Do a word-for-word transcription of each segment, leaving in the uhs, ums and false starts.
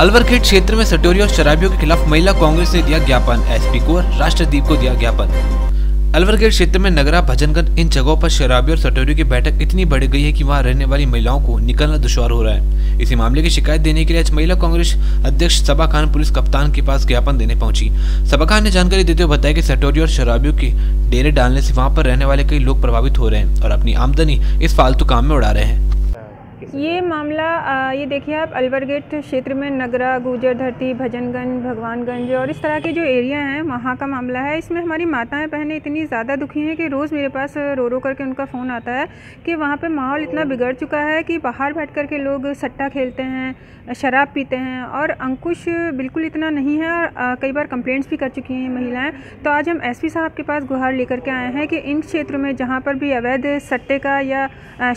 अलवरखेट क्षेत्र में सटोरी और शराबियों के खिलाफ महिला कांग्रेस ने दिया ज्ञापन, एस पी कुंवर राष्ट्रदीप को दिया ज्ञापन। अलवरखेट क्षेत्र में नगरा, भजनगंज, इन जगहों पर शराबी और सटोरियों की बैठक इतनी बढ़ गई है कि वहां रहने वाली महिलाओं को निकलना दुश्वार हो रहा है। इसी मामले की शिकायत देने के लिए आज महिला कांग्रेस अध्यक्ष सबा खान पुलिस कप्तान के पास ज्ञापन देने पहुंची। सबा खान ने जानकारी देते हुए बताया कि सटोरियों और शराबियों के डेरे डालने से वहाँ पर रहने वाले कई लोग प्रभावित हो रहे हैं और अपनी आमदनी इस फालतू काम में उड़ा रहे हैं। ये मामला आ, ये देखिए आप, अलवरगेट क्षेत्र में नगरा, गुर्जर धरती, भजनगंज, भगवानगंज और इस तरह के जो एरिया हैं वहाँ का मामला है। इसमें हमारी माताएं बहनें इतनी ज़्यादा दुखी हैं कि रोज़ मेरे पास रो रो करके उनका फ़ोन आता है कि वहाँ पे माहौल इतना बिगड़ चुका है कि बाहर बैठ कर के लोग सट्टा खेलते हैं, शराब पीते हैं और अंकुश बिल्कुल इतना नहीं है। और कई बार कंप्लेंट्स भी कर चुकी हैं महिलाएँ। तो आज हम एस पी साहब के पास गुहार लेकर के आए हैं कि इन क्षेत्रों में जहाँ पर भी अवैध सट्टे का या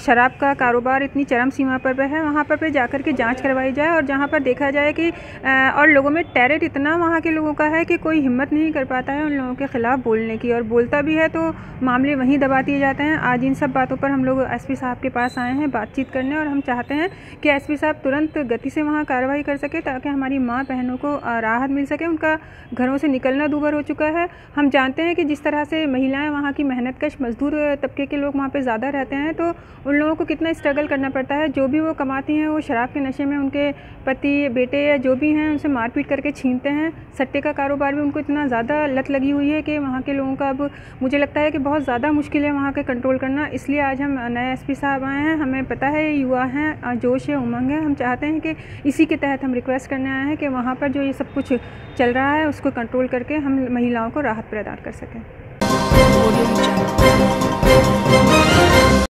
शराब का कारोबार इतनी चरम सीमा पर पे है, वहाँ पर पे जाकर के जांच करवाई जाए और जहाँ पर देखा जाए कि आ, और लोगों में टेरर इतना वहाँ के लोगों का है कि कोई हिम्मत नहीं कर पाता है उन लोगों के ख़िलाफ़ बोलने की, और बोलता भी है तो मामले वहीं दबा दिए जाते हैं। आज इन सब बातों पर हम लोग एसपी साहब के पास आए हैं बातचीत करने, और हम चाहते हैं कि एसपी साहब तुरंत गति से वहाँ कार्रवाई कर सके ताकि हमारी माँ बहनों को राहत मिल सके। उनका घरों से निकलना दूभर हो चुका है। हम जानते हैं कि जिस तरह से महिलाएँ, वहाँ की मेहनतकश मजदूर तबके के लोग वहाँ पर ज़्यादा रहते हैं, तो उन लोगों को कितना स्ट्रगल करना पड़ता है। जो भी वो कमाती हैं वो शराब के नशे में उनके पति, बेटे या जो भी हैं उनसे मारपीट करके छीनते हैं। सट्टे का कारोबार भी उनको इतना ज़्यादा लत लगी हुई है कि वहाँ के लोगों का अब मुझे लगता है कि बहुत ज़्यादा मुश्किल है वहाँ के कंट्रोल करना। इसलिए आज हम नए एसपी साहब आए हैं। हमें पता है ये युवा हैं, जोश है, उमंग है। हम चाहते हैं कि इसी के तहत हम रिक्वेस्ट करने आए हैं कि वहाँ पर जो ये सब कुछ चल रहा है उसको कंट्रोल करके हम महिलाओं को राहत प्रदान कर सकें।